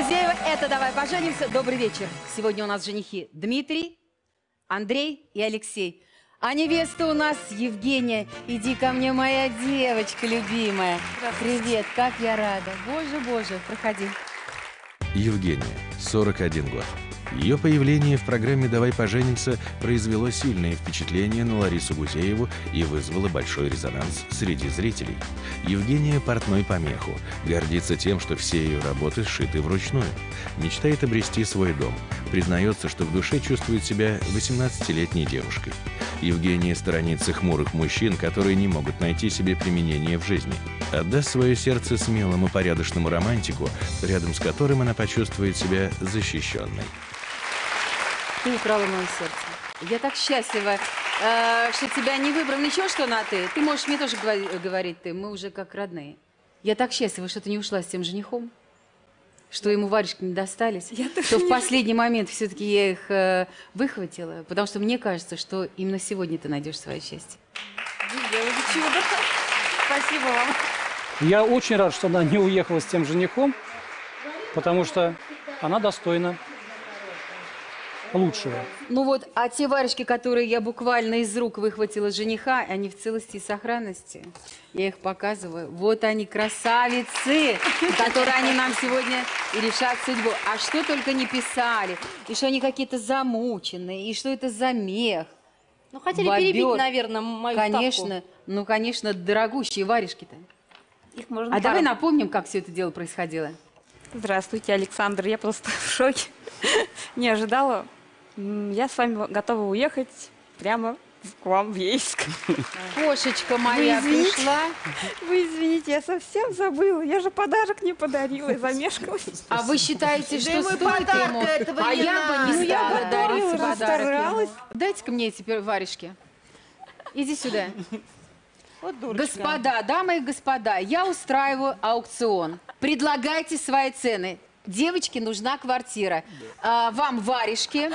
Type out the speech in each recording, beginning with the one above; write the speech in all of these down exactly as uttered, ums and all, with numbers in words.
Гузеева, это «Давай поженимся». Добрый вечер. Сегодня у нас женихи Дмитрий, Андрей и Алексей. А невеста у нас Евгения. Иди ко мне, моя девочка любимая. Привет, как я рада. Боже, боже, проходи. Евгения, сорок один год. Ее появление в программе «Давай поженимся» произвело сильное впечатление на Ларису Гузееву и вызвало большой резонанс среди зрителей. Евгения – портной помеху, гордится тем, что все ее работы сшиты вручную. Мечтает обрести свой дом, признается, что в душе чувствует себя восемнадцатилетней девушкой. Евгения сторонится хмурых мужчин, которые не могут найти себе применение в жизни. Отдаст свое сердце смелому и порядочному романтику, рядом с которым она почувствует себя защищенной. Ты украла мое сердце. Я так счастлива, э, что тебя не выбрал. Ничего, что на «ты». Ты можешь мне тоже говорить «ты». Мы уже как родные. Я так счастлива, что ты не ушла с тем женихом, что ему варежки не достались, я что в не... последний момент все-таки я их э, выхватила, потому что мне кажется, что именно сегодня ты найдешь свое счастье. Спасибо вам. Я очень рад, что она не уехала с тем женихом, потому что она достойна лучшего. Ну вот, а те варежки, которые я буквально из рук выхватила жениха, они в целости и сохранности. Я их показываю. Вот они, красавицы, которые они нам сегодня и решат судьбу. А что только не писали, и что они какие-то замученные, и что это за мех. Ну, хотели бобер. Перебить, наверное, мою конечно, ставку. Ну, конечно, дорогущие варежки-то. Их можно. А пару. Давай напомним, как все это дело происходило. Здравствуйте, Александр. Я просто в шоке. Не ожидала. Я с вами готова уехать прямо к вам в Ейск. Кошечка моя пришла. Вы извините, я совсем забыла. Я же подарок не подарила и замешкалась. А вы считаете, что стоит ему? А я бы не стала дарить подарок. Дайте-ка мне теперь варежки. Иди сюда. Господа, дамы и господа, я устраиваю аукцион. Предлагайте свои цены. Девочке нужна квартира. А, вам варежки.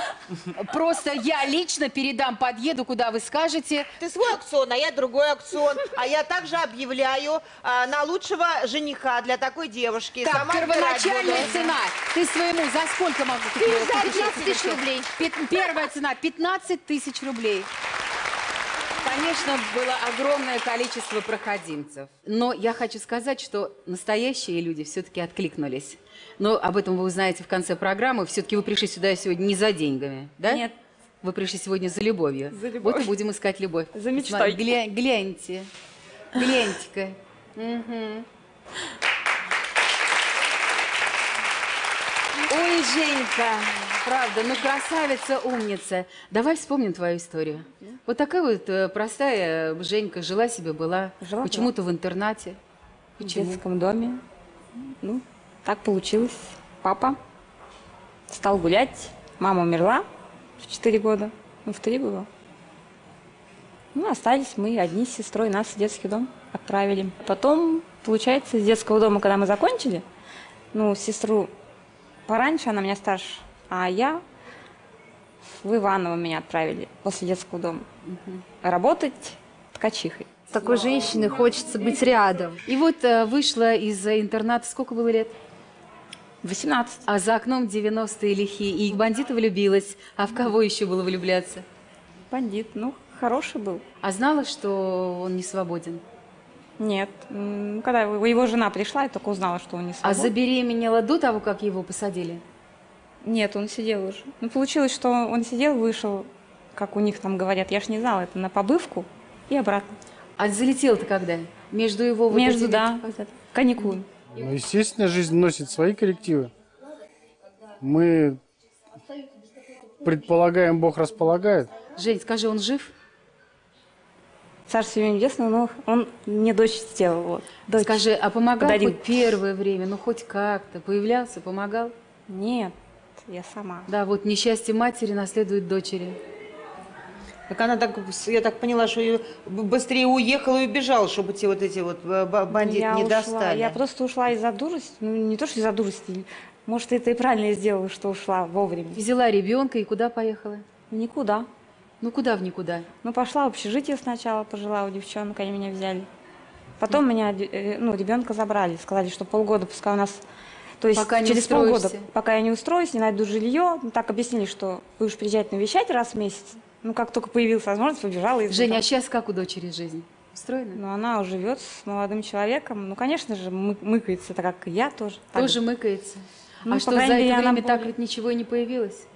Просто я лично передам, подъеду, куда вы скажете. Ты свой аукцион, а я другой аукцион. А я также объявляю а, на лучшего жениха для такой девушки. Так, сама первоначальная цена. Ты своему за сколько могу купить? За пятнадцать тысяч рублей. Первая цена пятнадцать тысяч рублей. Конечно, было огромное количество проходимцев. Но я хочу сказать, что настоящие люди все-таки откликнулись. Но об этом вы узнаете в конце программы. Все-таки вы пришли сюда сегодня не за деньгами, да? Нет. Вы пришли сегодня за любовью. За любовь. Вот и будем искать любовь. За мечтой. Гля- гляньте. Гляньте-ка. Угу. Ой, Женька, правда, ну красавица, умница. Давай вспомним твою историю. Вот такая вот простая Женька жила себе, была почему-то в интернате. Почему? В детском доме. Ну, так получилось. Папа стал гулять, мама умерла в четыре года, ну в три было. Ну, остались мы одни с сестрой, нас в детский дом отправили. Потом, получается, с детского дома, когда мы закончили, ну, сестру... Пораньше она меня старше, а я в Иваново меня отправили после детского дома угу. работать ткачихой. С такой женщиной хочется быть рядом. И вот э, вышла из интерната, сколько было лет? восемнадцать. А за окном девяностые лихие, и бандита влюбилась. А в кого еще было влюбляться? Бандит, ну, хороший был. А знала, что он не свободен? Нет. Когда его жена пришла, я только узнала, что он не свободен. А забеременела до того, как его посадили? Нет, он сидел уже. Ну, получилось, что он сидел, вышел, как у них там говорят, я ж не знала, это на побывку и обратно. А залетел-то когда? Между его... Вот между, этими... да, каникулы. Ну, естественно, жизнь носит свои коррективы. Мы предполагаем, Бог располагает. Жень, скажи, он жив? Царство ему небесное, но он мне дочь сделал. Вот, дочь. Скажи, а помогал подарил. Хоть первое время, ну хоть как-то? Появлялся, помогал? Нет, я сама. Да, вот несчастье матери наследует дочери. Так она так, я так поняла, что ее быстрее уехала и убежала, чтобы те вот эти вот бандиты я не ушла. Достали. Я просто ушла из-за дурости, ну не то, что из-за дурости, может, это и правильно я сделала, что ушла вовремя. Взяла ребенка и куда поехала? Никуда. Ну, куда в никуда? Ну, пошла в общежитие сначала, пожила у девчонок, они меня взяли. Потом да. меня, ну, ребенка забрали, сказали, что полгода, пускай у нас То есть пока через полгода, пока я не устроюсь, не найду жилье, ну, так объяснили, что будешь приезжать навещать раз в месяц. Ну, как только появилась возможность, убежала из... Женя, а сейчас как у дочери жизнь? Устроена? Ну, она живет с молодым человеком. Ну, конечно же, мы мыкается, так как и я тоже. Тоже так. мыкается? Ну, а что, за это время более... так ведь ничего и не появилось?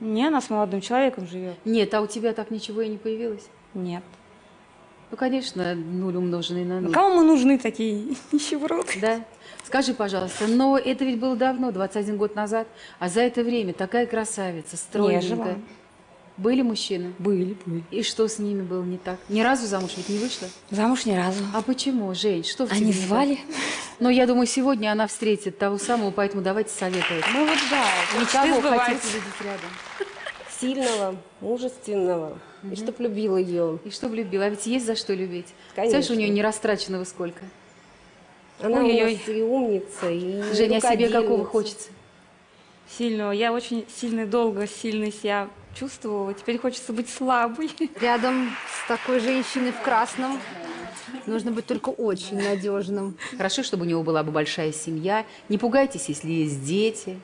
Не, она с молодым человеком живет. Нет, а у тебя так ничего и не появилось? Нет. Ну, конечно, нуль умноженный на нуль. Ну, кому мы нужны такие нищеброды? Да. Скажи, пожалуйста, но это ведь было давно, двадцать один год назад, а за это время такая красавица, стройненькая. Были мужчины? Были, были. И что с ними было не так? Ни разу замуж ведь не вышла? Замуж ни разу. А почему, Жень? Что в тебе? Они звали? Но я думаю, сегодня она встретит того самого, поэтому давайте советовать. Ну вот да. Никого хотите видеть рядом. Сильного, мужественного. Угу. И чтоб любил ее. И чтоб любил. А ведь есть за что любить. Конечно. Знаешь, у нее нерастраченного сколько? Она ой -ой -ой. И умница, и Женя, а себе какого хочется? Сильного. Я очень сильно долго, сильно себя чувствовала. Теперь хочется быть слабой. Рядом с такой женщиной в красном нужно быть только очень надежным. Хорошо, чтобы у него была бы большая семья. Не пугайтесь, если есть дети.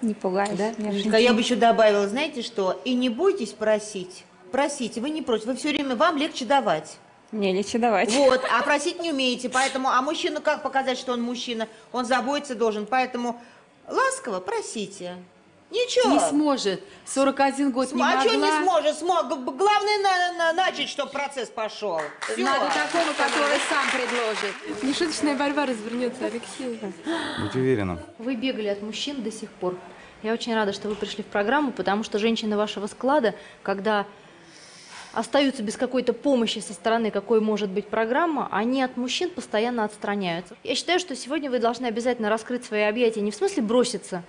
Не пугаюсь. Да? Да, я бы еще добавила, знаете что? И не бойтесь просить. Просите, вы не против. Вы все время, вам легче давать. Мне легче давать. Вот, а просить не умеете. Поэтому, а мужчину как показать, что он мужчина? Он заботиться должен. Поэтому ласково просите. Ничего. Не сможет. сорок один год См... не могла. А что не сможет? Смог. Главное, на, на, начать, чтобы процесс пошел. Все. Надо такого, который сам предложит. Нешуточная борьба развернется, Алексей. Будь уверена. Вы бегали от мужчин до сих пор. Я очень рада, что вы пришли в программу, потому что женщины вашего склада, когда остаются без какой-то помощи со стороны, какой может быть программа, они от мужчин постоянно отстраняются. Я считаю, что сегодня вы должны обязательно раскрыть свои объятия, не в смысле броситься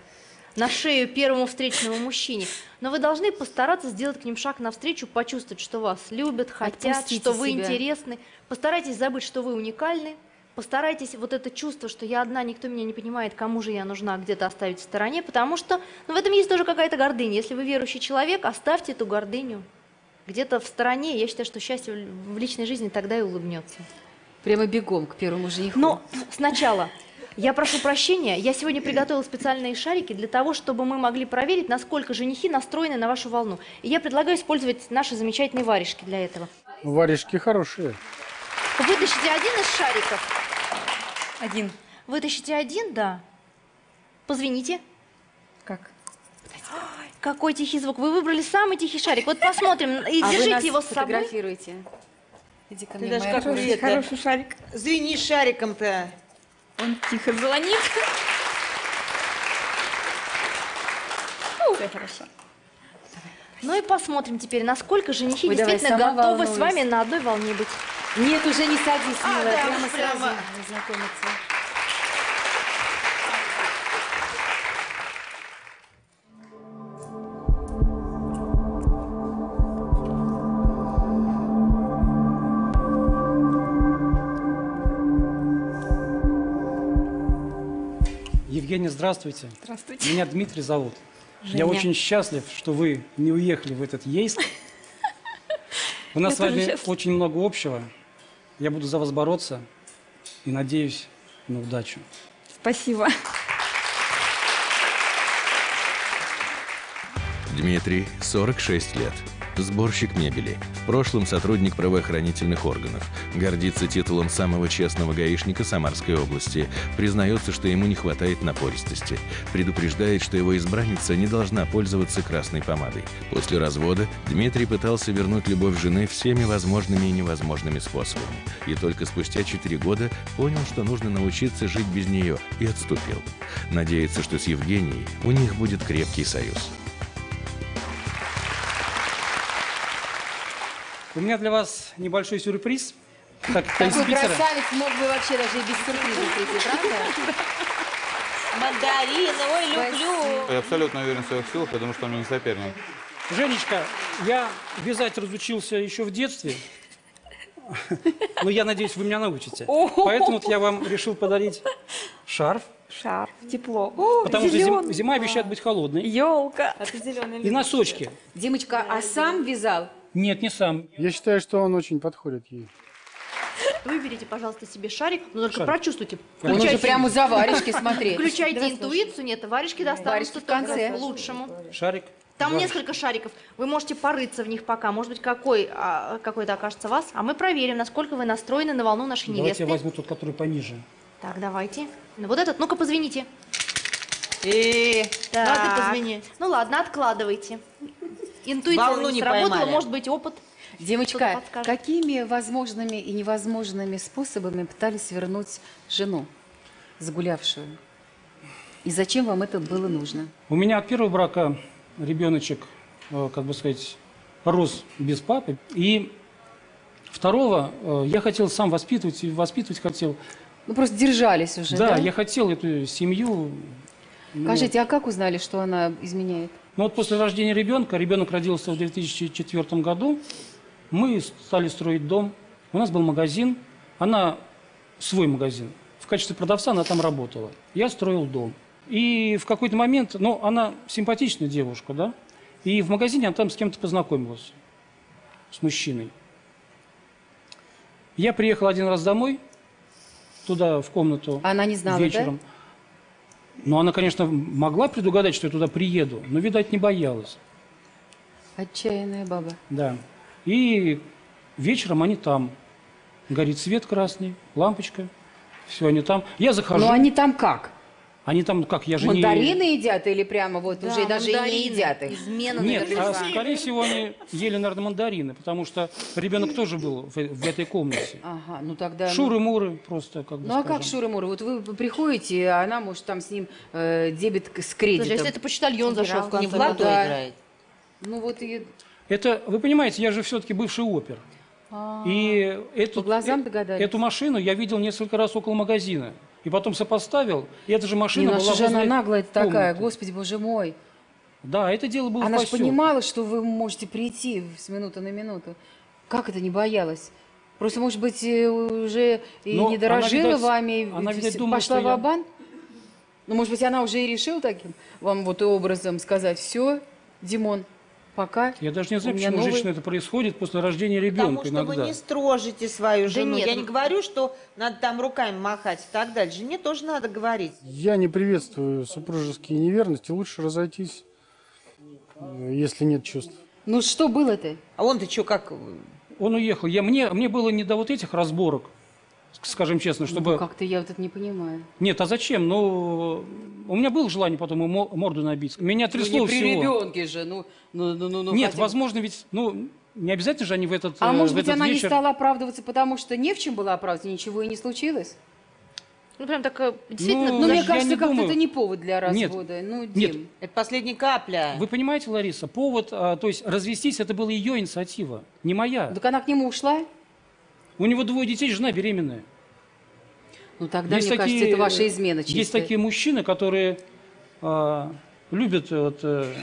на шею первому встречному мужчине, но вы должны постараться сделать к ним шаг навстречу, почувствовать, что вас любят, хотят, отпустите что вы себя. Интересны. Постарайтесь забыть, что вы уникальны. Постарайтесь вот это чувство, что я одна, никто меня не понимает, кому же я нужна, где-то оставить в стороне, потому что ну, в этом есть тоже какая-то гордыня. Если вы верующий человек, оставьте эту гордыню где-то в стороне. Я считаю, что счастье в личной жизни тогда и улыбнется. Прямо бегом к первому жениху. Но сначала... Я прошу прощения, я сегодня приготовила специальные шарики для того, чтобы мы могли проверить, насколько женихи настроены на вашу волну. И я предлагаю использовать наши замечательные варежки для этого. Варежки хорошие. Вытащите один из шариков. Один. Вытащите один, да. Позвоните. Как? Ой, какой тихий звук. Вы выбрали самый тихий шарик. Вот посмотрим. И а держите его с собой. Фотографируйте. Иди ко мне, ты даже как хороший, хороший шарик. Звени шариком-то. Он тихо звонит. Все хорошо. Ну и посмотрим теперь, насколько женихи Ой, действительно давай, готовы волнуюсь. С вами на одной волне быть. Нет, уже не садись, а, милая, да, прямо сразу прямо. Знакомиться. Евгения, здравствуйте. Здравствуйте. Меня Дмитрий зовут. Женя. Я очень счастлив, что вы не уехали в этот Ейск. У нас с вами очень много общего. Я буду за вас бороться и надеюсь на удачу. Спасибо. Дмитрий, сорок шесть лет. Сборщик мебели, в прошлом сотрудник правоохранительных органов, гордится титулом самого честного гаишника Самарской области, признается, что ему не хватает напористости, предупреждает, что его избранница не должна пользоваться красной помадой. После развода Дмитрий пытался вернуть любовь жены всеми возможными и невозможными способами, и только спустя четыре года понял, что нужно научиться жить без нее, и отступил. Надеется, что с Евгенией у них будет крепкий союз. У меня для вас небольшой сюрприз. Так, такой красавец мог бы вообще даже и без сюрприза прийти, правда? Мандарины, ой, люблю. Я абсолютно уверен в своих силах, потому что он мне не соперник. Женечка, я вязать разучился еще в детстве, но я надеюсь, вы меня научите. Поэтому я вам решил подарить шарф. Шарф, тепло. О, потому зеленый. Что зима обещает быть холодной. Елка. А ты зеленый. И носочки. Димочка, а сам вязал? Нет, не сам. Я считаю, что он очень подходит ей. Выберите, пожалуйста, себе шарик, но только шарик. Прочувствуйте. Он уже прямо за варежки, смотри. Включайте интуицию, нет, варежки достанутся только лучшему. Шарик. Там Варь. Несколько шариков, вы можете порыться в них пока, может быть, какой, а, какой-то окажется вас, а мы проверим, насколько вы настроены на волну нашей невесты. Давайте я возьму тот, который пониже. Так, давайте. Ну, вот этот, ну-ка, позвоните. И... Так. Да, ты позвони. Ну ладно, откладывайте. Интуиция волну не сработала, поймали. Может быть, опыт. Девочка, какими возможными и невозможными способами пытались вернуть жену, загулявшую? И зачем вам это было нужно? У меня от первого брака... Ребеночек, как бы сказать, рос без папы. И второго я хотел сам воспитывать, и воспитывать хотел. Ну, просто держались уже, да? Да, я хотел эту семью. Скажите, ну... а как узнали, что она изменяет? Ну, вот после рождения ребенка, ребенок родился в две тысячи четвёртом году, мы стали строить дом, у нас был магазин, она, свой магазин, в качестве продавца она там работала, я строил дом. И в какой-то момент, ну, она симпатичная девушка, да, и в магазине она там с кем-то познакомилась, с мужчиной. Я приехал один раз домой, туда, в комнату. Она не знала, вечером. Да? Ну, она, конечно, могла предугадать, что я туда приеду, но, видать, не боялась. Отчаянная баба. Да. И вечером они там. Горит свет красный, лампочка, все, они там. Я захожу. Но они там как? Они там, как, я же мандарины не... едят или прямо вот да, уже даже и не едят их? Измена, нет, а, скорее всего, они ели, наверное, мандарины, потому что ребенок тоже был в, в этой комнате. Ага, ну тогда... Шуры-муры просто, как бы Ну скажем. А как шуры-муры? Вот вы приходите, а она, может, там с ним э, дебет с кредитом. Слушай, если это почтальон зашел, в конце лото играет. Ну вот и... Это, вы понимаете, я же все-таки бывший опер. А-а-а. И эту, глазам догадались. Эту машину я видел несколько раз около магазина. И потом сопоставил, и эта же машина была возле комнаты. Она наглая такая, господи, боже мой. Да, это дело было в поселке. Она же понимала, что вы можете прийти с минуты на минуту. Как это не боялась? Просто, может быть, уже и не дорожила вами, пошла ва-бан? Ну, может быть, она уже и решила таким вам вот образом сказать, все, Димон. Пока. Я даже не знаю, почему новый... женщина это происходит после рождения ребенка. Потому что иногда. Вы не строжите свою жену. Да нет, я ну... не говорю, что надо там руками махать и так далее. Жене тоже надо говорить. Я не приветствую супружеские неверности. Лучше разойтись, если нет чувств. Ну что было-то? А он-то что, как? Он уехал. Я, мне, мне было не до вот этих разборок, скажем честно, чтобы... Ну, как-то я вот это не понимаю. Нет, а зачем? Ну... У меня было желание потом ему морду набить. Меня трясло ну, не при всего. Ребенке же. Ну, ну, ну, ну, нет, хотя... возможно, ведь ну, не обязательно же они в этот А э, может в быть, этот она вечер... не стала оправдываться, потому что не в чем было оправдываться, ничего и не случилось? Ну, прям так, действительно... Ну, ну мне кажется, как-то это не повод для развода. Нет, ну, Дим, нет. Это последняя капля. Вы понимаете, Лариса, повод, а, то есть развестись, это была ее инициатива, не моя. Так она к нему ушла? У него двое детей, жена беременная. Ну тогда, есть мне такие, кажется, это ваша измена чистая. Есть такие мужчины, которые э, любят... Вот, э,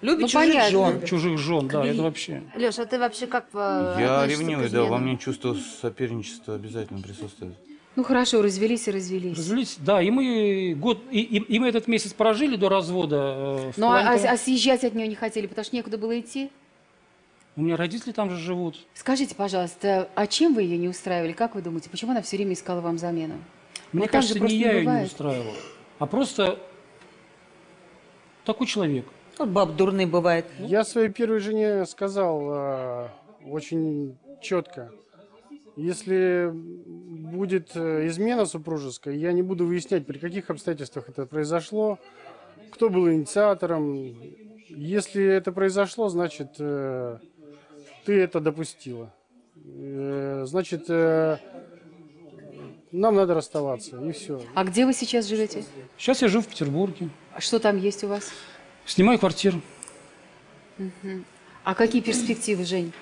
любят ну, чужих, жен, чужих жен. Да, это вообще... Леша, а ты вообще как... Я ревнивый, да, во мне чувство соперничества обязательно присутствует. Ну хорошо, развелись и развелись. Развелись, да, и мы, год, и, и, и мы этот месяц прожили до развода. Э, ну а, а съезжать от нее не хотели, потому что некуда было идти? У меня родители там же живут. Скажите, пожалуйста, а чем вы ее не устраивали? Как вы думаете, почему она все время искала вам замену? Мне вот кажется, не я ее не устраивал, а просто такой человек. Вот баб дурный бывает. Я своей первой жене сказал э, очень четко. Если будет измена супружеская, я не буду выяснять, при каких обстоятельствах это произошло, кто был инициатором. Если это произошло, значит... Э, ты это допустила. Значит, нам надо расставаться, и все. А где вы сейчас живете? Сейчас я живу в Петербурге. А что там есть у вас? Снимаю квартиру. Угу. А какие перспективы, Жень?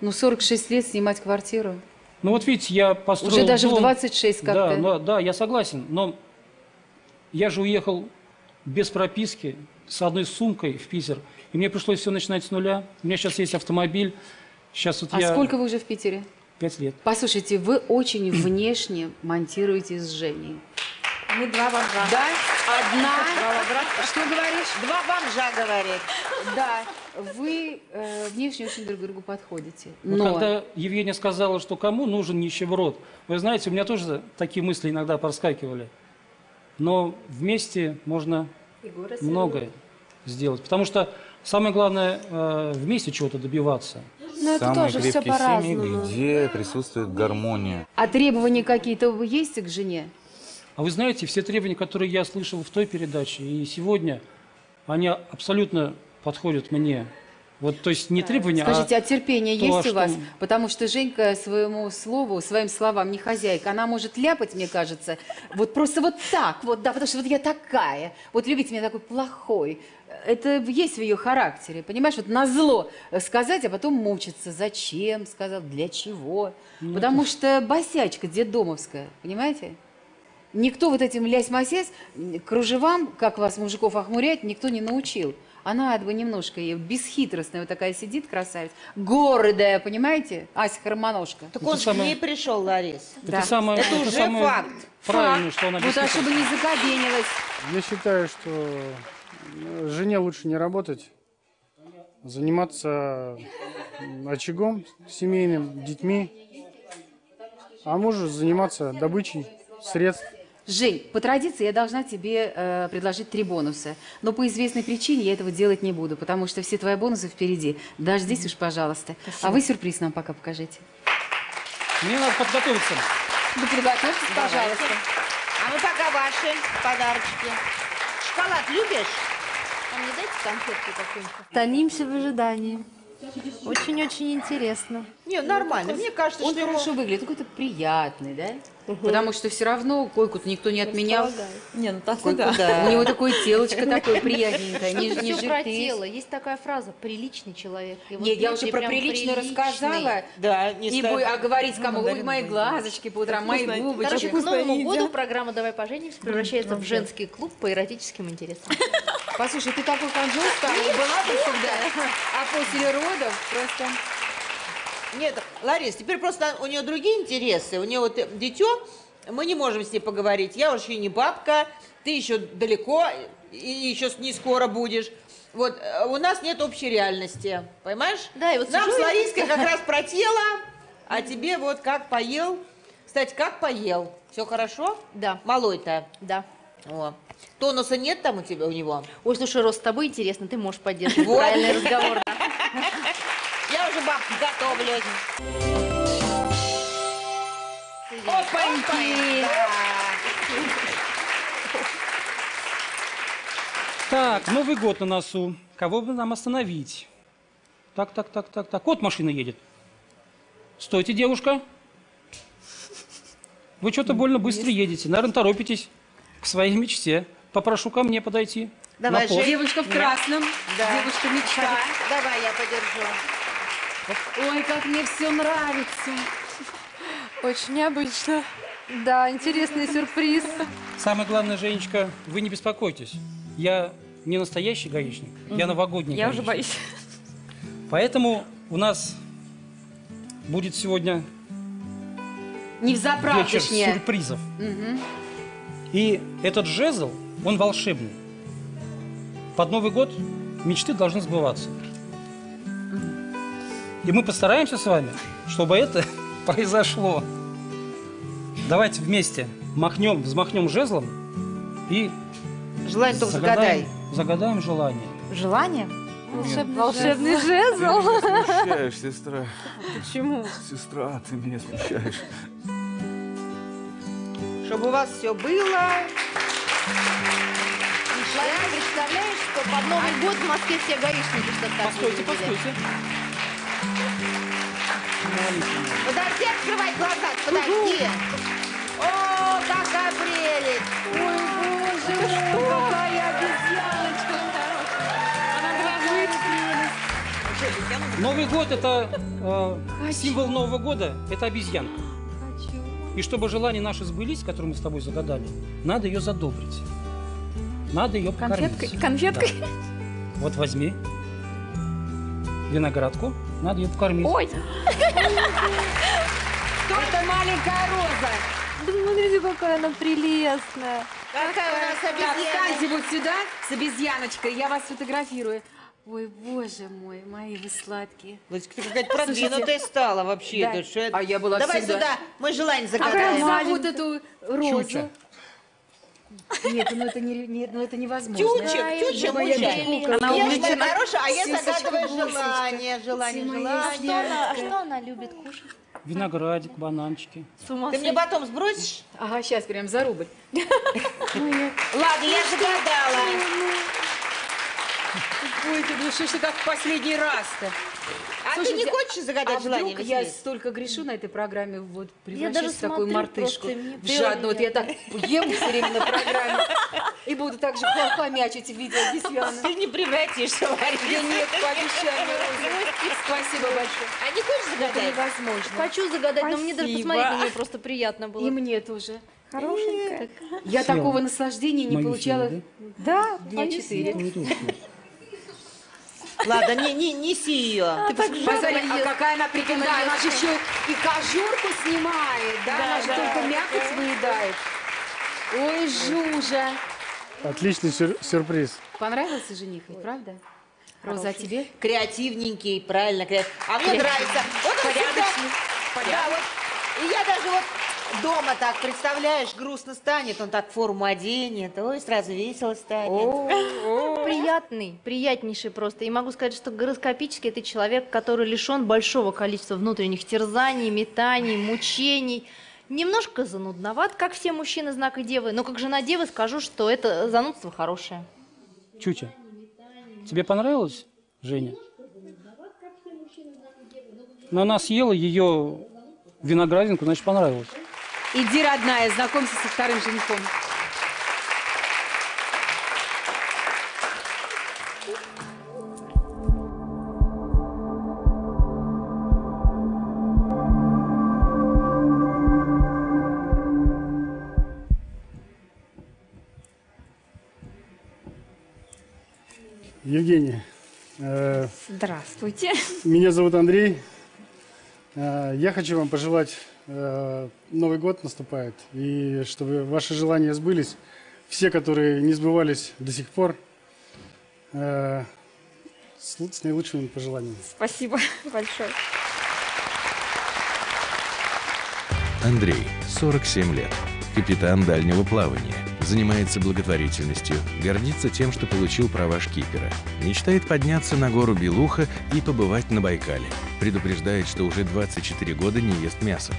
Ну, сорок шесть лет снимать квартиру. Ну, вот видите, я построил уже даже дом. В двадцать шесть как-то. Да, да, да, я согласен, но я же уехал без прописки, с одной сумкой в Питер. И мне пришлось все начинать с нуля. У меня сейчас есть автомобиль. Сейчас вот а я... сколько вы уже в Питере? Пять лет. Послушайте, вы очень внешне монтируете с Женей. Мы два бомжа. Да? Одна. Два, что говоришь? Два бомжа, говорит. Да. Вы э, внешне очень друг другу подходите. Но... Вот когда Евгения сказала, что кому нужен нищеброд, вы знаете, у меня тоже такие мысли иногда проскакивали. Но вместе можно многое сделать. Потому что самое главное э, вместе чего-то добиваться. Но самые это тоже крепкие все семьи, где присутствует гармония. А требования какие-то вы есть к жене? А вы знаете, все требования, которые я слышал в той передаче и сегодня, они абсолютно подходят мне. Вот, то есть не требования, скажите, а... а терпение то, есть у что... вас? Потому что Женька своему слову, своим словам не хозяйка. Она может ляпать, мне кажется, вот просто вот так, вот, да, потому что вот я такая, вот любите меня такой плохой. Это есть в ее характере, понимаешь? Вот назло сказать, а потом мучиться. Зачем сказал, для чего? Ну, потому это... что босячка деддомовская, понимаете? Никто вот этим лясь-масясь, кружевам, как вас, мужиков, охмурять, никто не научил. Она бы немножко ей бесхитростная вот такая сидит, красавица, гордая, понимаете, Ася Хармоножка. Так он же к ней пришел, Ларис. Это уже факт. Правильно, что она бесхитростная. Вот, а чтобы не закабенилась. Я считаю, что жене лучше не работать, заниматься очагом семейным, детьми, а мужу заниматься добычей средств. Жень, по традиции я должна тебе э, предложить три бонуса. Но по известной причине я этого делать не буду, потому что все твои бонусы впереди. Дождись mm-hmm. уж, пожалуйста. Спасибо. А вы сюрприз нам пока покажите. Мне надо подготовиться. Да подготовьтесь, пожалуйста. Давайте. А мы пока ваши подарочки. Шоколад любишь? А мне дайте конфетку какую-нибудь. Тонимся в ожидании. Очень-очень интересно. Не, нормально. Мне кажется, он что хорошо его... выглядит. Какой-то приятный, да? Угу. Потому что все равно койку-то никто не отменял. Не, ну так куда? Да. У него такое телочко такое приятненькое. Не все про тело. Есть такая фраза «приличный человек». Нет, я уже про приличный рассказала. Да, не буду говорить кому. Ой, мои глазочки по утрам, мои губы. Короче, к Новому году программа «Давай поженимся» превращается в женский клуб по эротическим интересам. Послушай, ты такой конжур стала, была бы всегда. А после родов просто... Нет, Ларис, теперь просто у нее другие интересы. У нее вот дитё, мы не можем с ней поговорить. Я уж и не бабка, ты еще далеко, и еще не скоро будешь. Вот, у нас нет общей реальности, понимаешь? Да, и вот нам с Лариской как раз про тело, а тебе вот как поел. Кстати, как поел? Все хорошо? Да. Малой-то? Да. О. Тонуса нет там у тебя, у него? Ой, слушай, Рос, с тобой интересно, ты можешь поддерживать вот. Правильный разговор. Я уже бабки готовлю. Опаньки! Так, Новый год на носу. Кого бы нам остановить? Так, так, так, так, так. Вот машина едет. Стойте, девушка. Вы что-то больно быстро едете. Наверное, торопитесь к своей мечте. Попрошу ко мне подойти. Давай, девушка в красном. Да. Девушка мечта. Давай, я подержу. Ой, как мне все нравится. Очень необычно. Да, интересный сюрприз. Самое главное, Женечка, вы не беспокойтесь. Я не настоящий гаишник, mm-hmm. я новогодний я гаишник. Я уже боюсь. Поэтому у нас будет сегодня вечер сюрпризов. Mm-hmm. И этот жезл, он волшебный. Под Новый год мечты должны сбываться. И мы постараемся с вами, чтобы это произошло. Давайте вместе махнем, взмахнем жезлом и желание загадаем, загадаем желание. Желание? Волшебный, волшебный жезл. Ты меня смущаешь, сестра. Почему? Сестра, ты меня смущаешь. Чтобы у вас все было. Представляешь, что под Новый год в Москве все гаишники что-то. Постойте, постойте. Подожди, открывай глаза, подожди. О, какая прелесть! Ой, боже, какая обезьяночка! Она глазами прелесть. Новый год – это э, символ Нового года, это обезьянка. И чтобы желания наши сбылись, которые мы с тобой загадали, надо ее задобрить. Надо ее покормить. Конфеткой? Конфеткой? Да. Вот возьми виноградку. Надо ее покормить. Ой! Кто это маленькая роза? Да смотрите, какая она прелестная. Какая у нас обезьяна. Встаньте вот сюда с обезьяночкой, я вас сфотографирую. Ой, боже мой, мои вы сладкие. Ларисочка, ты какая-то продвинутая стала вообще. Да. Это, это... А я была Давай всегда... сюда, мы желание загадаем. А вот эту розу. Чуча. Нет, ну это, не, нет, ну это невозможно. Тючек, а тючек, тючек. Она увлечена. Хорошая, а я загадываю желание, желание, желание. А что она, а что она любит кушать? Виноградик, бананчики. Ты мне потом сбросишь? Ага, сейчас прям за рубль. Ладно, я загадала. Ой, ты, ну что ж ты так в последний раз-то? А Слушай, ты не хочешь загадать а желание? Вдруг я столько грешу на этой программе, вот превращусь в такую мартышку, в жадную. Вот я так ем все время на программе и буду так же помячить в виде обезьяны. Ты не превратишься, Лариса. Нет, пообещаю, Роза. Спасибо большое. А не хочешь загадать? Это невозможно. Хочу загадать, но мне даже посмотреть мне просто приятно было. И мне тоже. Хорошенькая. Я такого наслаждения не получала. Да, дня четыре. Ладно, не, не, неси ее. А ты так посмотри, а какая она прикольная. Да, она же еще и кожурку снимает, да? Да, она же да. только мякоть выедает. Ой, Жужа. Отличный сюр сюрприз. Понравился жених, ведь, правда? Роза, а тебе? Креативненький, правильно. Креат... А мне нравится. Вот он всегда... Да, вот. И я даже вот... Дома так, представляешь, грустно станет, он так форму оденет, ой, сразу весело станет. Приятный, приятнейший просто. И могу сказать, что гороскопически это человек, который лишен большого количества внутренних терзаний, метаний, мучений. Немножко занудноват, как все мужчины знака Девы, но как жена Девы скажу, что это занудство хорошее. Чуча, тебе понравилось, Женя? Но она съела ее виноградинку, значит, понравилось. Иди, родная, знакомься со вторым женихом. Евгения. Э, Здравствуйте. Меня зовут Андрей. Э, я хочу вам пожелать... Новый год наступает, и чтобы ваши желания сбылись, все, которые не сбывались до сих пор, э, с, с наилучшими пожеланиями. Спасибо большое. Андрей, сорок семь лет, капитан дальнего плавания, занимается благотворительностью, гордится тем, что получил права шкипера, мечтает подняться на гору Белуха и побывать на Байкале. Предупреждает, что уже двадцать четыре года не ест мясо.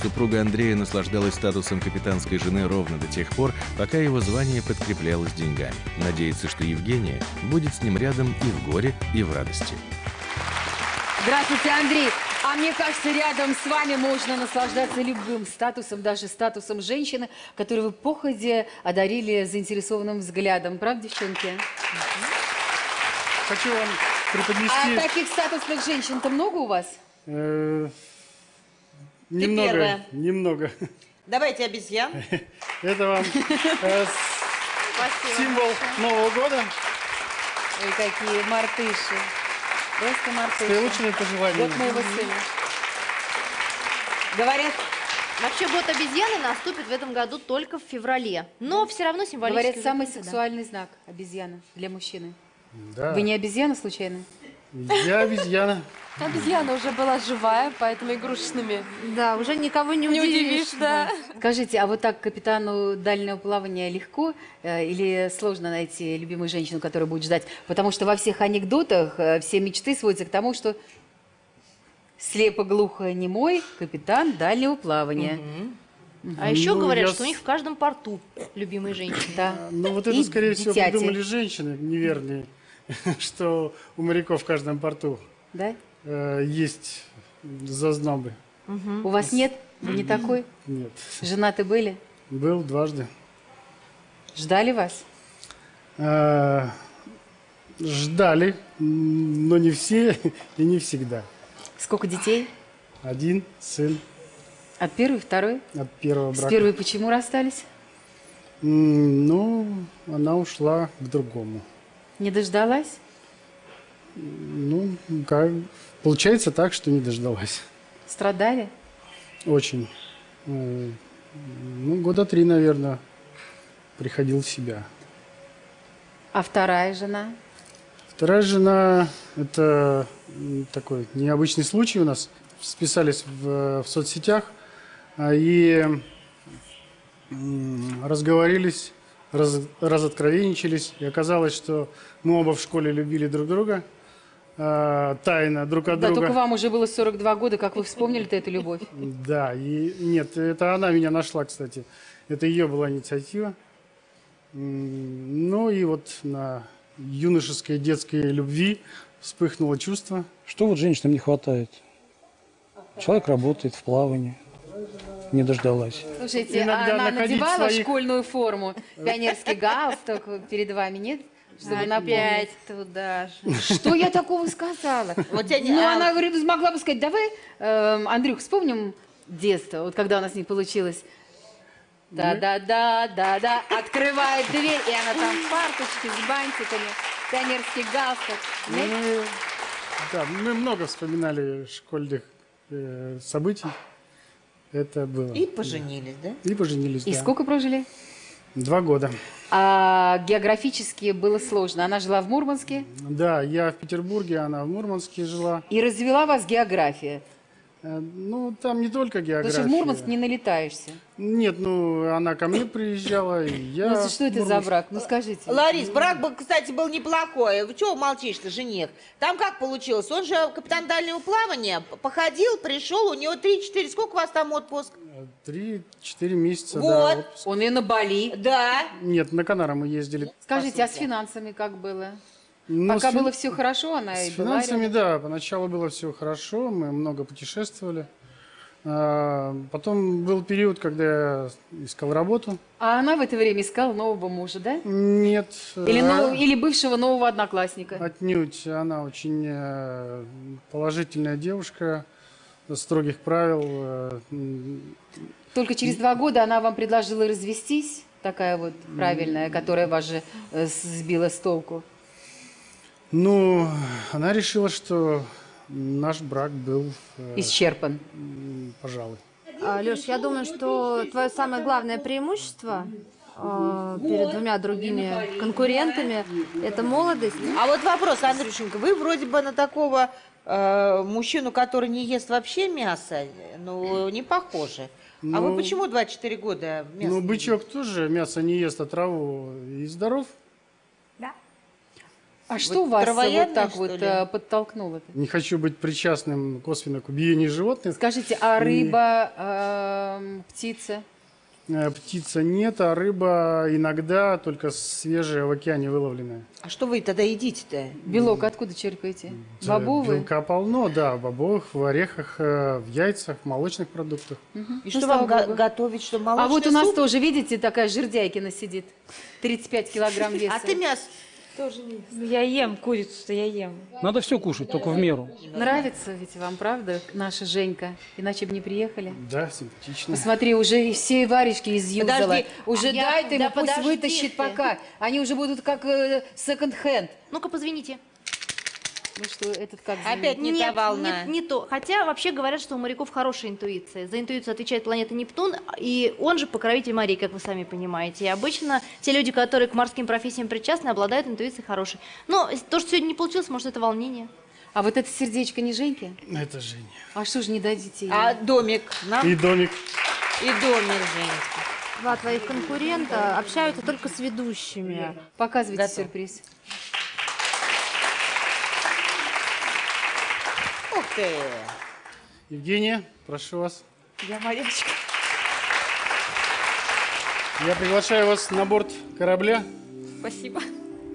Супруга Андрея наслаждалась статусом капитанской жены ровно до тех пор, пока его звание подкреплялось деньгами. Надеется, что Евгения будет с ним рядом и в горе, и в радости. Здравствуйте, Андрей! А мне кажется, рядом с вами можно наслаждаться любым статусом, даже статусом женщины, которую вы походе одарили заинтересованным взглядом. Правда, девчонки? Хочу вам... Преподнести... А таких статусных женщин-то много у вас? Э-э- немного, первая. немного. Давайте обезьян. Это вам символ Нового года. Ой, какие мартыши. Просто мартыши. Наилучшие пожелания. Вот моего сына. Говорят... Вообще год обезьяны наступит в этом году только в феврале. Но все равно символически... Говорят, самый сексуальный знак обезьяна для мужчины. Да. Вы не обезьяна, случайно? Я обезьяна. Обезьяна уже была живая, поэтому игрушечными. Да, уже никого не, не удивишь. удивишь да. Да. Скажите, а вот так капитану дальнего плавания легко э, или сложно найти любимую женщину, которая будет ждать? Потому что во всех анекдотах э, все мечты сводятся к тому, что слепо-глухо-немой капитан дальнего плавания. Угу. А ну, еще говорят, я... что у них в каждом порту любимые женщины. Да. Ну вот это, и скорее всего, дитяти. Придумали женщины неверные, что у моряков в каждом порту да? э, есть зазнобы. Угу. У вас нет? Вы не такой? Нет. Женаты были? Был дважды. Ждали вас? Э-э- ждали, но не все и не всегда. Сколько детей? Один сын. От первой, второй? От первого брака. С первой почему расстались? Ну, она ушла к другому. Не дождалась? Ну, как... Получается так, что не дождалась. Страдали? Очень. Ну, года три, наверное. приходил в себя. А вторая жена? Вторая жена – это такой необычный случай у нас. Списались в, в соцсетях и разговорились, раз, разоткровенничались. И оказалось, что мы оба в школе любили друг друга. Тайна друг от да, друга. Да, только вам уже было сорок два года, как вы вспомнили-то эту любовь. Да, и нет, это она меня нашла, кстати. Это ее была инициатива. Ну и вот на юношеской детской любви вспыхнуло чувство. Что вот женщинам не хватает? Человек работает в плавании. Не дождалась. Слушайте, иногда она надевала своих... школьную форму, пионерский галстук перед вами, нет? Чтобы опять туда же. Что я такого сказала? Ну, она говорит, смогла бы сказать, давай, Андрюх, вспомним детство, вот когда у нас не получилось. Да-да-да-да-да, открывает дверь, и она там в фарточке, с бантиками, пионерский галстук. Да, мы много вспоминали школьных событий. Это было. И поженились, да? И поженились, да. И сколько прожили? Два года. А географически было сложно. Она жила в Мурманске? Да, я в Петербурге, она в Мурманске жила. И развела вас география? Ну, там не только география. Потому что в Мурманск не налетаешься. Нет, ну, она ко мне приезжала, и я... Ну, что это за брак? Ну, скажите. Ларис, брак, был, кстати, был неплохой. Чего молчишь-то, жених? Там как получилось? Он же капитан дальнего плавания, походил, пришел, у него три-четыре... Сколько у вас там отпуск? Три-четыре месяца, вот. Да, отпуск. Он и на Бали. Да. Нет, на Канары мы ездили. Скажите, а с финансами как было? Ну, Пока с... было все хорошо, она с и была. С финансами, да, поначалу было все хорошо, мы много путешествовали. А, потом был период, когда я искал работу. А она в это время искала нового мужа, да? Нет. Или, а... нов... Или бывшего нового одноклассника? Отнюдь. Она очень положительная девушка, строгих правил. Только через два года она вам предложила развестись, такая вот правильная, которая вас же сбила с толку. Ну, она решила, что наш брак был... Э, исчерпан. Пожалуй. Леш, я думаю, что твое самое главное преимущество э, перед двумя другими конкурентами – это молодость. А вот вопрос, Андрюшенька, вы вроде бы на такого э, мужчину, который не ест вообще мясо, ну, не похожи. Ну, а вы почему двадцать четыре года мясо? Ну, бычок тоже мясо не ест, а траву и здоров. А что вот вас вот так вот ли? подтолкнуло? Не хочу быть причастным косвенно к убиению животных. Скажите, а рыба, э, птица? Птица нет, а рыба иногда только свежая, в океане выловленная. А что вы тогда едите-то? Белок откуда черпаете? Да, бобовые? Белка полно, да, в бобовых, в орехах, в яйцах, в молочных продуктах. Угу. И ну, что вам Богу. готовить, что молочный А вот у нас суп? тоже, видите, такая жирдяйкина сидит, тридцать пять килограмм веса. А ты мясо? Я ем курицу-то, я ем. Надо все кушать, только в меру. Нравится ведь вам, правда, наша Женька? Иначе бы не приехали. Да, симпатично. Посмотри, уже все варежки изъюзала. Уже дай ты ему, пусть вытащит пока. Они уже будут как секонд-хенд. Ну-ка, позвоните. Ну что, этот как Опять не та волна. Не то. Хотя вообще говорят, что у моряков хорошая интуиция. За интуицию отвечает планета Нептун, и он же покровитель морей, как вы сами понимаете. И обычно те люди, которые к морским профессиям причастны, обладают интуицией хорошей. Но то, что сегодня не получилось, может, это волнение. А вот это сердечко не Женьки? Это Женя. А что же не дадите ей? А домик нам? И домик. И домик, Женька. Два твоих конкурента общаются только с ведущими. Показывайте Готов. сюрприз. Евгения, прошу вас. Я морячка. Я приглашаю вас на борт корабля. Спасибо.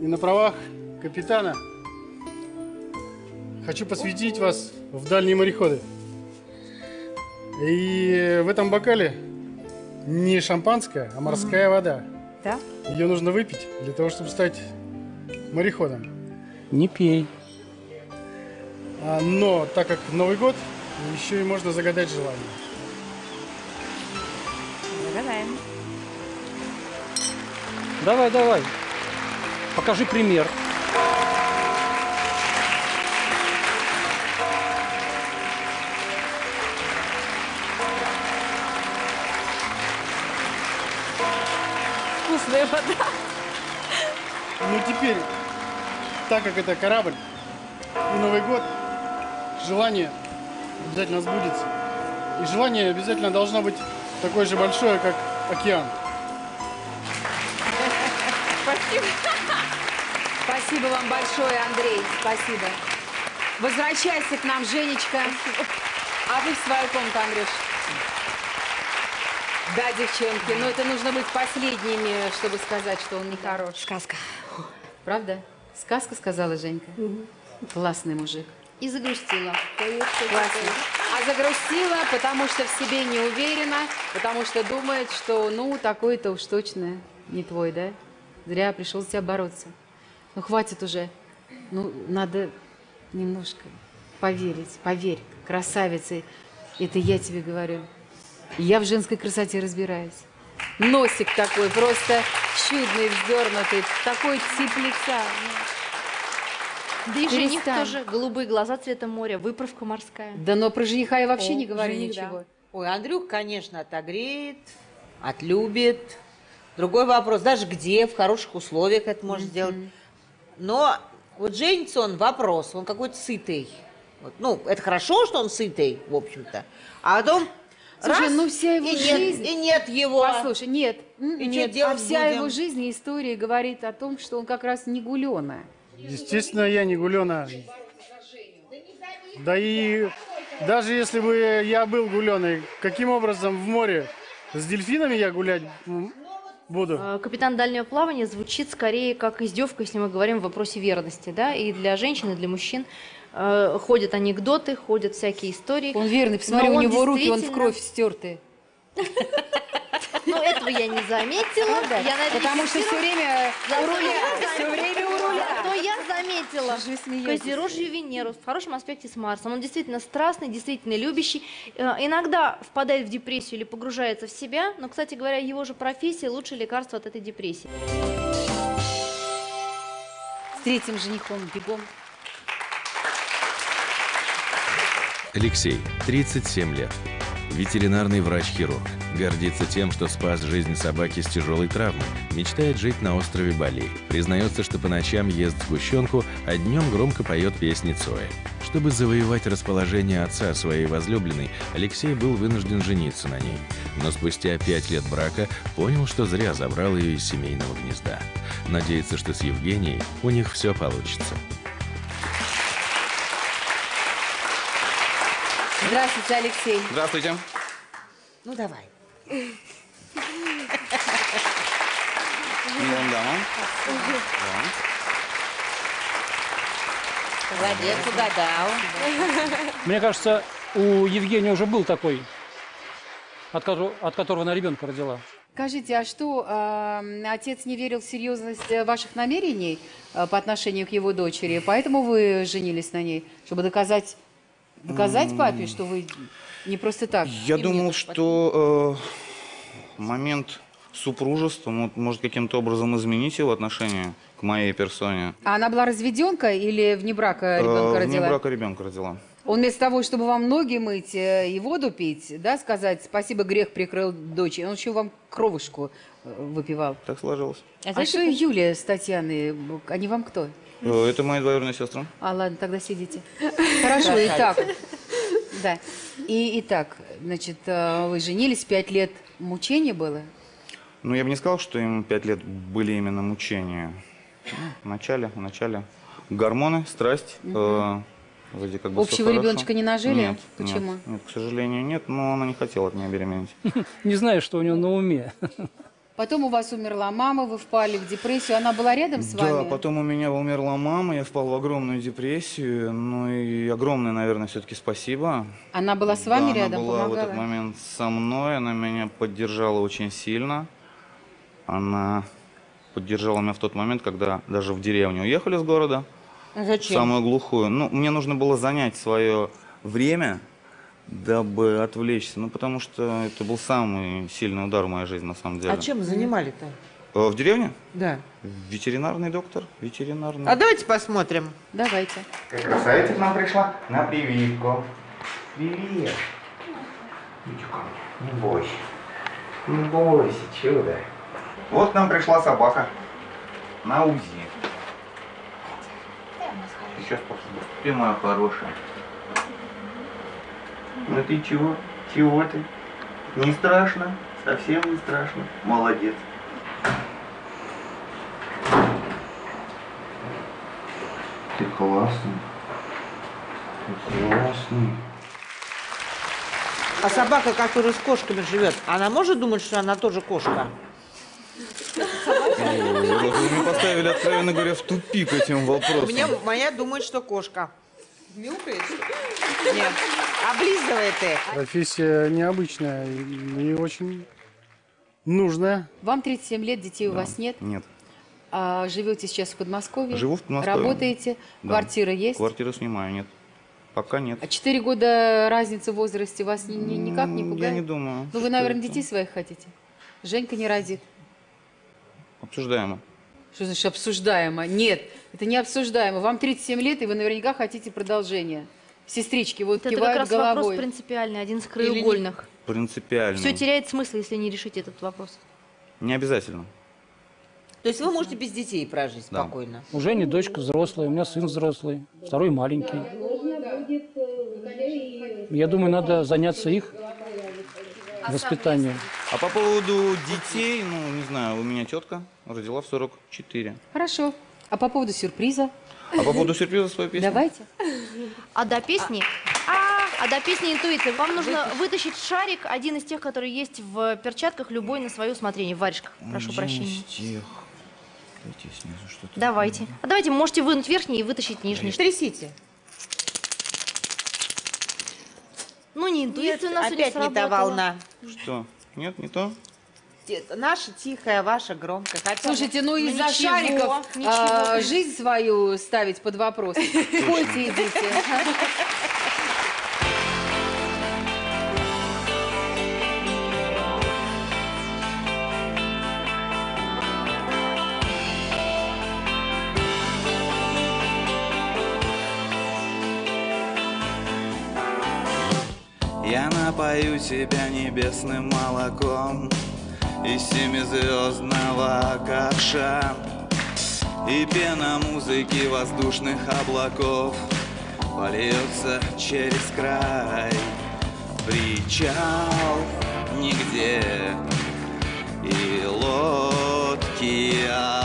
И на правах капитана хочу посвятить вас в дальние мореходы. И в этом бокале не шампанское, а морская угу. вода. Да? Ее нужно выпить для того, чтобы стать мореходом. Не пей. Но, так как Новый год, еще и можно загадать желание. Загадаем. Давай, давай. Покажи пример. вкусная вода. Ну теперь, так как это корабль и Новый год, желание обязательно сбудется. И желание обязательно должно быть такое же большое, как океан. Спасибо. Спасибо вам большое, Андрей. Спасибо. Возвращайся к нам, Женечка. Спасибо. А вы в свою комнату, Андрюш. Да, девчонки, но это нужно быть последними, чтобы сказать, что он нехорош. Сказка. Правда? Сказка, сказала Женька. Угу. Классный мужик. И загрустила. Конечно, классно. А загрустила, потому что в себе не уверена, потому что думает, что, ну, такой-то уж точно не твой, да? Зря пришел тебя бороться. Ну, хватит уже. Ну, надо немножко поверить. Поверь, красавица. Это я тебе говорю. Я в женской красоте разбираюсь. Носик такой, просто чудный, вздернутый, такой теплица. Да и жених тоже, голубые глаза цвета моря, выправка морская. Да, но про жениха я вообще О, не говорю жених, ничего. Да. Ой, Андрюх, конечно, отогреет, отлюбит. Другой вопрос, даже где, в хороших условиях это можно сделать. Но вот женится он, вопрос, он какой-то сытый. Вот, ну, это хорошо, что он сытый, в общем-то. А потом... Слушай, раз, ну вся его и жизнь... Нет, и нет его. Послушай, нет. И нет что а вся будем? Его жизнь и история говорит о том, что он как раз не гулёна. Естественно, я не гулёна. Да и даже если бы я был гулёной, каким образом в море с дельфинами я гулять буду? Капитан дальнего плавания звучит скорее как издевка, если мы говорим в вопросе верности, да, и для женщин, и для мужчин. Ходят анекдоты, ходят всякие истории. Он верный, посмотри, у него руки, он в кровь стерты. Ну, этого я не заметила. Потому что все время у руля. Но я заметила Козерожью Венеру в хорошем аспекте с Марсом. Он действительно страстный, действительно любящий. Иногда впадает в депрессию или погружается в себя. Но, кстати говоря, его же профессия – лучшее лекарство от этой депрессии. С третьим женихом бегом. Алексей, тридцать семь лет, ветеринарный врач-хирург, гордится тем, что спас жизнь собаки с тяжелой травмой, мечтает жить на острове Бали, признается, что по ночам ест сгущенку, а днем громко поет песни Цоя. Чтобы завоевать расположение отца своей возлюбленной, Алексей был вынужден жениться на ней. Но спустя пять лет брака понял, что зря забрал ее из семейного гнезда. Надеется, что с Евгенией у них все получится. Здравствуйте, Алексей. Здравствуйте. Ну, давай. Молодец, угадал. Мне кажется, у Евгении уже был такой, от которого она ребенка родила. Скажите, а что, э, отец не верил в серьезность ваших намерений э, по отношению к его дочери, поэтому вы женились на ней, чтобы доказать... Доказать папе, что вы не просто так? Я думал, что э, момент супружества может каким-то образом изменить его отношение к моей персоне. А она была разведенка или вне брака ребенка э, родила? Вне брака ребенка родила. Он вместо того, чтобы вам ноги мыть и воду пить, да, сказать спасибо, грех прикрыл дочь, он еще вам кровушку выпивал. Так сложилось. А, а что Юлия с Татьяной, они вам кто? Это моя двоюродная сестра. А, ладно, тогда сидите. Хорошо, итак. Да. И итак, значит, вы женились, пять лет мучений было? Ну, я бы не сказал, что им пять лет были именно мучения. В начале, в начале. Гормоны, страсть. Угу. Вроде как бы общего ребеночка не нажили? Нет, почему? Нет, нет, к сожалению, нет, но она не хотела от меня беременеть. Не знаю, что у нее на уме. Потом у вас умерла мама, вы впали в депрессию. Она была рядом с вами? Да, потом у меня умерла мама, я впал в огромную депрессию. Ну и огромное, наверное, все-таки спасибо. Она была с вами да, рядом? Она была помогала? В этот момент со мной, она меня поддержала очень сильно. Она поддержала меня в тот момент, когда даже в деревню уехали с города. Зачем? Самую глухую. Ну, мне нужно было занять свое время, дабы отвлечься. Ну, потому что это был самый сильный удар в моей жизни, на самом деле. А чем занимали-то? В деревне? Да. Ветеринарный доктор, ветеринарный. А давайте посмотрим. Давайте. Как красавица к нам пришла на прививку. Привет. Иди ко мне. Не бойся. Не бойся, чудо. Вот к нам пришла собака на УЗИ. Сейчас посмотрим. Ты моя хорошая. Ну ты чего? Чего ты? Не страшно? Совсем не страшно. Молодец. Ты классный. Ты классный. А собака, которая с кошками живет, она может думать, что она тоже кошка? Вы поставили, откровенно говоря, в тупик этим вопросом. Мне моя думает, что кошка. Мяукает? Нет. Облизывает их. Профессия необычная и очень нужная. Вам тридцать семь лет, детей да. у вас нет? Нет. А живете сейчас в Подмосковье? Живу в Подмосковье. Работаете? Да. Квартира есть? Квартиру снимаю, нет. Пока нет. А четыре года разницы в возрасте вас ни, ни, никак не пугает? Я не думаю. Ну, вы, наверное, это. детей своих хотите? Женька не родит? Обсуждаемо. Что значит обсуждаемо? Нет, это не обсуждаемо. Вам тридцать семь лет, и вы наверняка хотите продолжения. Сестрички вот это кивают как раз головой. Вопрос принципиальный, один из краеугольных. Принципиальный. Все теряет смысл, если не решить этот вопрос. Не обязательно. То есть вы можете без детей прожить да. спокойно? У Жени дочка взрослая, у меня сын взрослый, второй маленький. Я думаю, надо заняться их воспитанием. А по поводу детей, ну, не знаю, у меня тетка родила в сорок четыре. Хорошо. А по поводу сюрприза? А по поводу сюрприза свою песню? Давайте. А до песни? А до песни интуиция. Вам нужно вытащить шарик, один из тех, которые есть в перчатках, любой на свое усмотрение. В варежках, прошу прощения. Давайте. А давайте, можете вынуть верхний и вытащить нижний. Трясите. Ну, не интуиция у нас опять не та волна. Что? Нет, не то? Наша тихая, ваша громкая. Хотя слушайте, ну из-за шариков а, жизнь свою ставить под вопрос. Пойте, идите. Я напою тебя небесным молоком из семизвездного ковша, и пена музыки воздушных облаков польется через край. Причал нигде, и лодки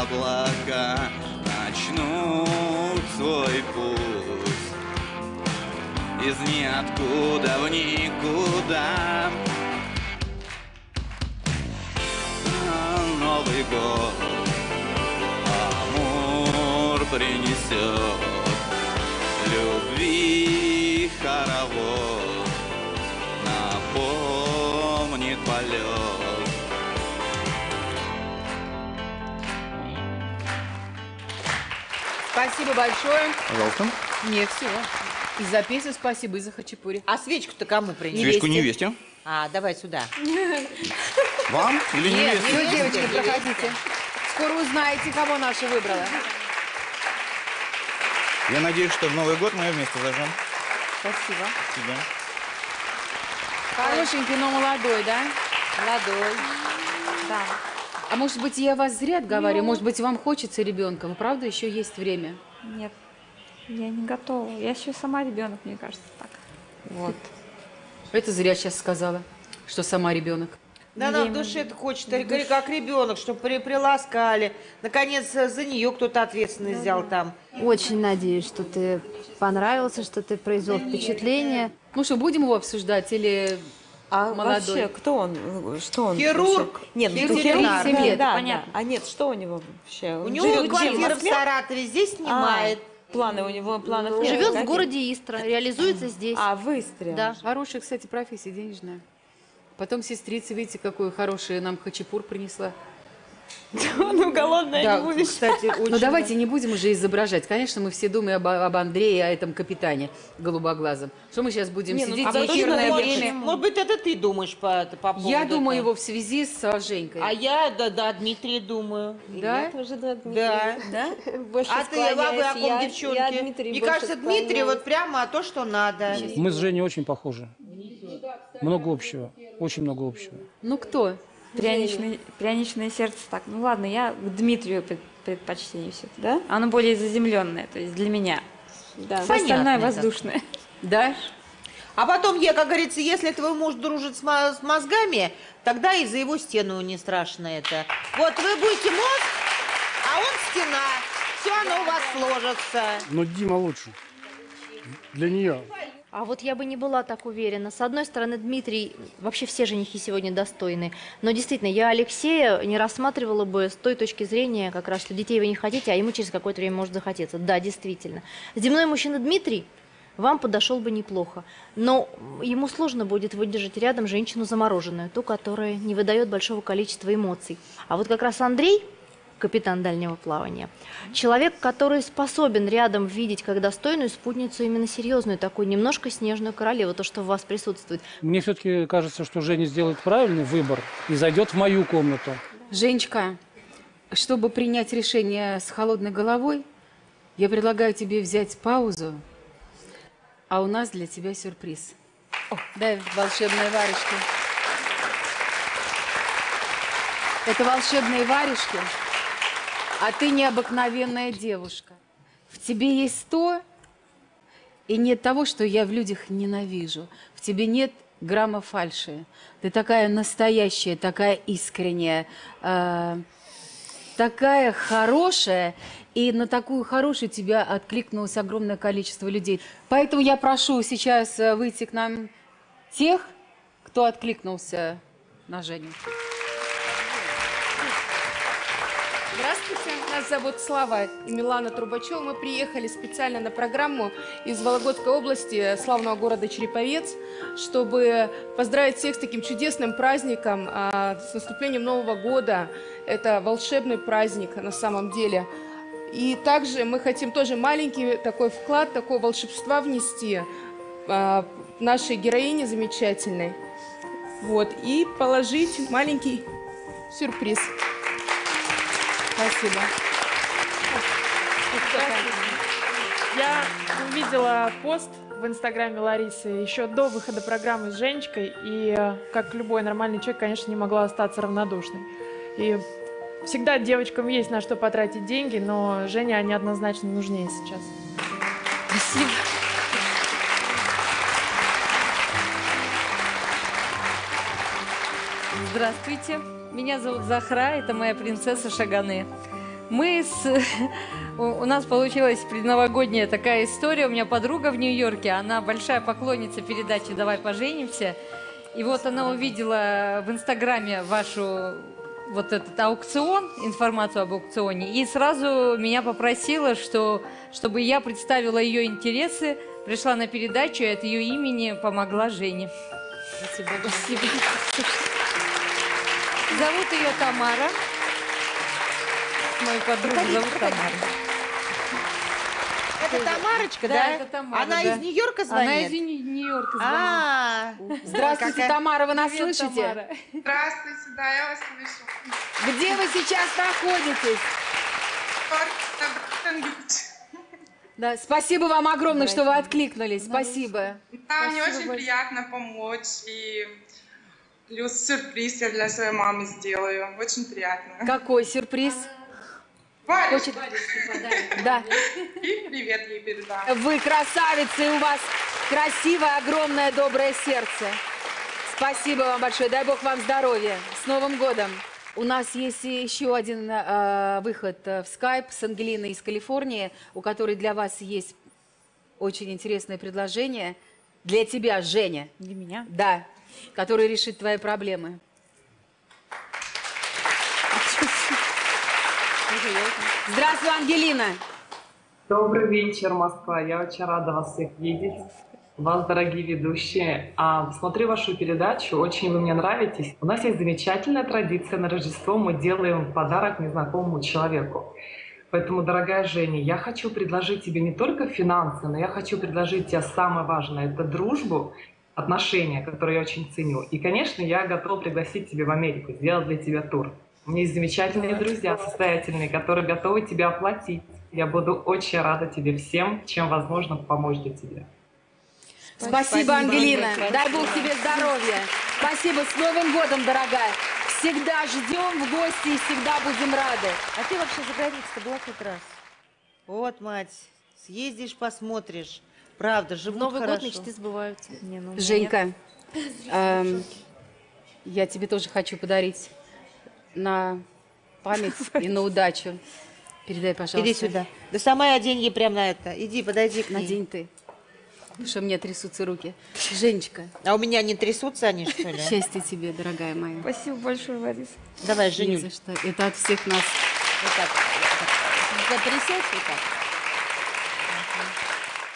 облака начнут свой путь из ниоткуда в никуда. Новый год Амур принесет любви хоровод, напомнит полет. Спасибо большое. Пожалуйста. Нет, все. И за песню спасибо, и за хачапури. А свечку-то кому принести? Свечку невесте. А, давай сюда. Вам или невесте? Нет, вы, девочки, проходите. Скоро узнаете, кого наша выбрала. Я надеюсь, что в Новый год мы ее вместе зажжем. Спасибо. Спасибо. Хорошенький, но молодой, да? Молодой. Да. А может быть, я вас зря отговариваю? Может быть, вам хочется ребенка? Вы правда еще есть время? Нет, я не готова. Я еще сама ребенок, мне кажется, так. Вот. Это зря сейчас сказала, что сама ребенок. Да, она в душе это хочет, как ребенок, чтобы приласкали. Наконец, за нее кто-то ответственность взял там. Очень надеюсь, что ты понравился, что ты произвел впечатление. Ну что, будем его обсуждать или... А молодой. Вообще, кто он? Что он? Хирург. Нет, хирург. семь лет, да, понятно. Да. А нет, что у него вообще? У него квартира в Саратове, здесь снимает. Планы у него, планов нет. Живет в городе Истра, реализуется здесь. А, в Истре. Да. Хорошая, кстати, профессия денежная. Потом сестрица, видите, какую хорошую нам хачапур принесла. Ну, голодная да, не будешь. Кстати, очень. Но давайте не будем уже изображать. Конечно, мы все думаем об, об Андрее, о этом капитане голубоглазом. Что мы сейчас будем не, сидеть ну, а в эфирное время? Может быть, это ты думаешь по, по поводу Я думаю этого. его в связи с Женькой. А я, да, да, Дмитрий думаю. Да? Я тоже, да, Дмитрий. Да. Да? А ты, лавы, о ком, девчонки? Мне кажется, Дмитрий вот прямо то, что надо. Мы с Женей очень похожи. Много общего. Очень много общего. Ну, кто? Пряничное, пряничное сердце. Так, ну ладно, я к Дмитрию предпочтение все. Да? Оно более заземленное, то есть для меня. Да. Все остальное воздушное. Да. А потом, я, как говорится, если твой муж дружит с мозгами, тогда и за его стену не страшно это. Вот вы будете мозг, а он стена. Все оно у вас сложится. Но Дима лучше. Для нее. А вот я бы не была так уверена. С одной стороны, Дмитрий, вообще все женихи сегодня достойны. Но действительно, я Алексея не рассматривала бы с той точки зрения, как раз, что детей вы не хотите, а ему через какое-то время может захотеться. Да, действительно. Земной мужчина Дмитрий вам подошел бы неплохо, но ему сложно будет выдержать рядом женщину замороженную, ту, которая не выдает большого количества эмоций. А вот как раз Андрей, капитан дальнего плавания, человек, который способен рядом видеть как достойную спутницу, именно серьезную, такую немножко снежную королеву, то, что в вас присутствует. Мне все-таки кажется, что Женя сделает правильный выбор и зайдет в мою комнату. Женечка, чтобы принять решение с холодной головой, я предлагаю тебе взять паузу. А у нас для тебя сюрприз. О, дай волшебные варежки. Это волшебные варежки, а ты необыкновенная девушка. В тебе есть то, и нет того, что я в людях ненавижу. В тебе нет грамма фальши. Ты такая настоящая, такая искренняя, э, такая хорошая. И на такую хорошую тебя откликнулось огромное количество людей. Поэтому я прошу сейчас выйти к нам тех, кто откликнулся на Женю. Здравствуйте, нас зовут Слава и Milana Trubacheva. Мы приехали специально на программу из Вологодской области, славного города Череповец, чтобы поздравить всех с таким чудесным праздником, с наступлением Нового года. Это волшебный праздник на самом деле. И также мы хотим тоже маленький такой вклад, такое волшебства внести э, нашей героине замечательной. Вот. И положить маленький сюрприз. Спасибо. Я увидела пост в инстаграме Ларисы еще до выхода программы с Женечкой. И как любой нормальный человек, конечно, не могла остаться равнодушной. И всегда девочкам есть на что потратить деньги, но Жене они однозначно нужнее сейчас. Спасибо. Здравствуйте, меня зовут Захра, это моя принцесса Шаганы. Мы с... У нас получилась предновогодняя такая история. У меня подруга в Нью-Йорке, она большая поклонница передачи «Давай поженимся». И вот она увидела в инстаграме вашу... вот этот аукцион, информацию об аукционе, и сразу меня попросила, что, чтобы я представила ее интересы, пришла на передачу и от ее имени помогла Жене. Спасибо. Спасибо. Зовут ее Тамара. Мою подругу Проходите, зовут Тамара. Это Тамарочка, да? Да, это Тамара. Она да. из Нью-Йорка звонит? Она из Нью-Йорка звонит. А -а -а. Здравствуйте, Какая... Тамара, вы нас Привет, слышите? Тамара. Здравствуйте, да, я вас слышу. Где вы сейчас находитесь? Да, спасибо вам огромное, что вы откликнулись. Спасибо. Да, мне очень большое. Приятно помочь. И плюс сюрприз я для своей мамы сделаю. Очень приятно. Какой сюрприз? Хочет... Да. И привет ей передам. Вы красавицы, и у вас красивое, огромное, доброе сердце. Спасибо вам большое. Дай Бог вам здоровья. С Новым годом. У нас есть еще один э, выход в скайп с Ангелиной из Калифорнии, у которой для вас есть очень интересное предложение. Для тебя, Женя. Для меня? Да. Который решит твои проблемы. Здравствуй, Ангелина. Добрый вечер, Москва. Я очень рада вас всех видеть. Вас, дорогие ведущие. А, смотрю вашу передачу, очень вы мне нравитесь. У нас есть замечательная традиция на Рождество. Мы делаем подарок незнакомому человеку. Поэтому, дорогая Женя, я хочу предложить тебе не только финансы, но я хочу предложить тебе самое важное. Это дружбу, отношения, которые я очень ценю. И, конечно, я готова пригласить тебя в Америку, сделать для тебя тур. У меня есть замечательные друзья, состоятельные, которые готовы тебя оплатить. Я буду очень рада тебе всем, чем возможно, помочь для тебя. Спасибо, Спасибо Ангелина. Ангелина. Дай Бог тебе здоровья. Спасибо. С Новым годом, дорогая. Всегда ждем в гости и всегда будем рады. А ты вообще за границу-то была хоть раз? Вот, мать, съездишь, посмотришь. Правда, живут Новый хорошо. Год мечты сбываются. Не, ну, Женька, эм, я тебе тоже хочу подарить на память и на удачу. Передай, пожалуйста. Иди сюда. Да сама одень ей прямо на это. Иди, подойди к ней. Надень ты. Потому что у меня трясутся руки. Женечка. А у меня не трясутся они, что ли? Счастья тебе, дорогая моя. Спасибо большое, Лариса. Давай, Женюль. Не за что. Это от всех нас. Вот так. Затрясешь вот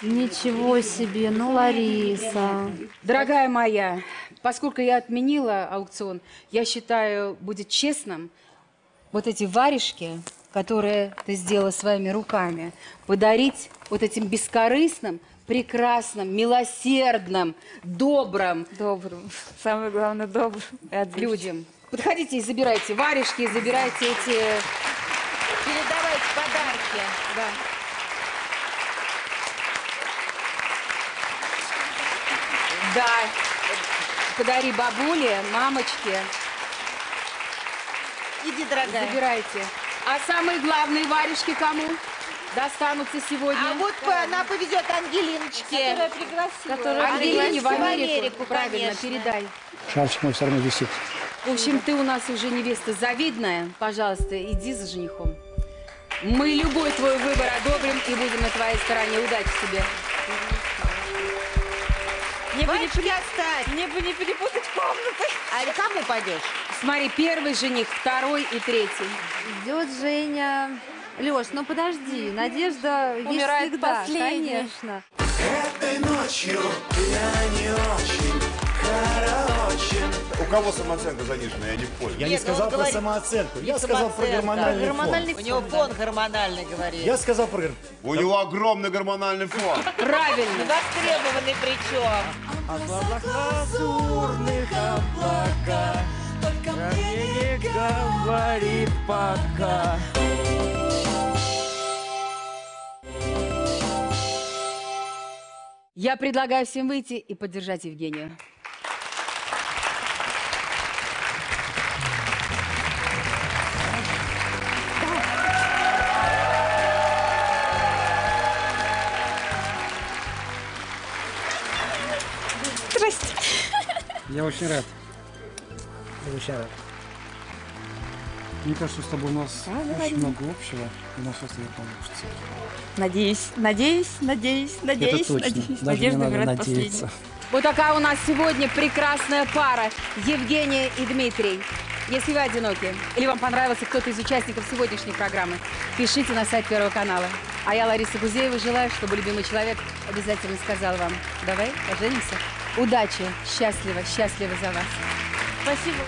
так. Ничего себе, ну, Лариса. Дорогая моя, поскольку я отменила аукцион, я считаю, будет честным, вот эти варежки, которые ты сделала своими руками, подарить вот этим бескорыстным, прекрасным, милосердным, добрым. Добрым. Самое главное, добрым. Людям. Подходите и забирайте варежки, и забирайте да. эти... Передавайте подарки. Да. Да. Подари бабуле, мамочке. Иди, дорогая. Забирайте. А самые главные варежки кому? Достанутся сегодня. А вот да. она повезет Ангелиночке. Которая пригласила. Которую Ангелине в Америку. В Америку правильно, конечно. Передай. Шарчик мой все равно висит. В общем, ты у нас уже невеста завидная. Пожалуйста, иди за женихом. Мы любой твой выбор одобрим и будем на твоей стороне. Удачи тебе. Мне бы, не переп... Мне бы не перепутать комнаты. А кому пойдешь? Смотри, первый жених, второй и третий. Идет Женя. Лёш, ну подожди, надежда умирает всегда, последняя. Конечно. Этой ночью я не очень короче. У кого самооценка занижена, я не понял. Я Нет, не сказал про говорит... самооценку, я сказал про гормональный, гормональный фон. фон. У него фон гормональный, говорит. Я сказал про... У него огромный гормональный фон. Правильно. Востребованный причем. От облак лазурных облака, только мне не говори пока. Я предлагаю всем выйти и поддержать Евгению. Здрасте. Я очень рад. Я очень рад. Мне кажется, с тобой у нас а, очень говорим. много общего, и у нас все тобой получится. Надеюсь, надеюсь, надеюсь, надеюсь, надеюсь. Надежда говорит последняя. Вот такая у нас сегодня прекрасная пара. Евгения и Дмитрий. Если вы одиноки или вам понравился кто-то из участников сегодняшней программы, пишите на сайт Первого канала. А я, Лариса Гузеева, желаю, чтобы любимый человек обязательно сказал вам: давай поженимся. Удачи, счастливо, счастливо за вас. Спасибо.